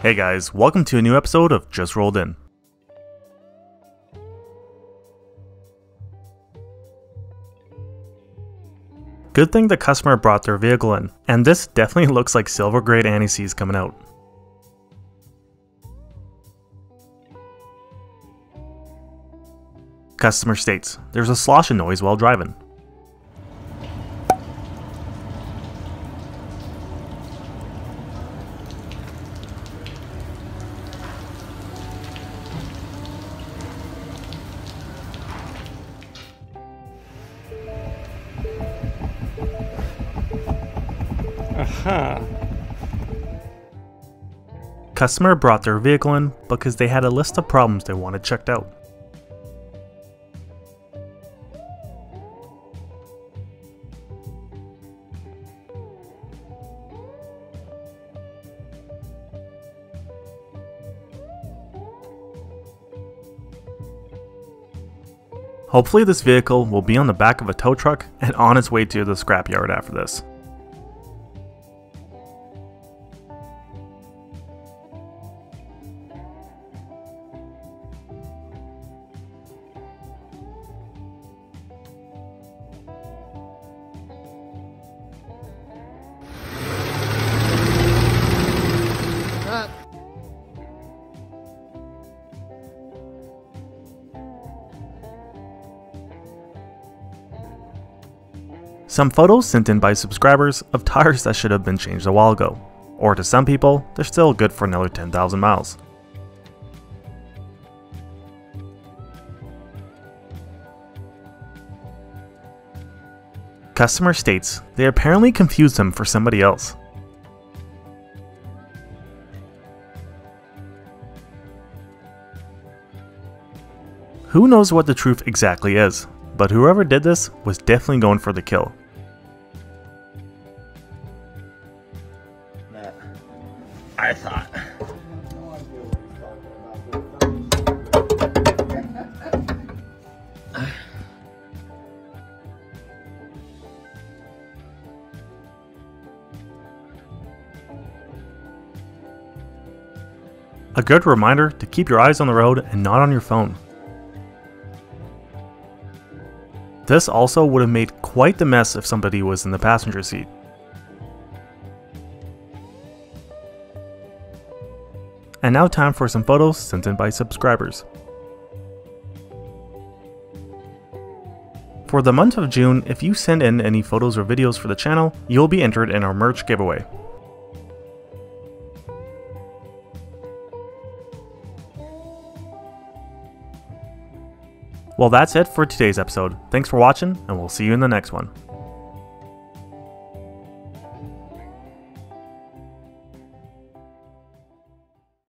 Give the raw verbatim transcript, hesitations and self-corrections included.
Hey guys, welcome to a new episode of Just Rolled In. Good thing the customer brought their vehicle in, and this definitely looks like silver grade anti-seize coming out. Customer states, there's a sloshing noise while driving. Aha. Customer brought their vehicle in because they had a list of problems they wanted checked out. Hopefully this vehicle will be on the back of a tow truck and on its way to the scrapyard after this. Some photos sent in by subscribers of tires that should have been changed a while ago, or to some people, they're still good for another ten thousand miles. Customer states they apparently confused them for somebody else. Who knows what the truth exactly is, but whoever did this was definitely going for the kill. I thought. A good reminder to keep your eyes on the road and not on your phone. This also would have made quite the mess if somebody was in the passenger seat. And now time for some photos sent in by subscribers. For the month of June, if you send in any photos or videos for the channel, you'll be entered in our merch giveaway. Well, that's it for today's episode. Thanks for watching, and we'll see you in the next one.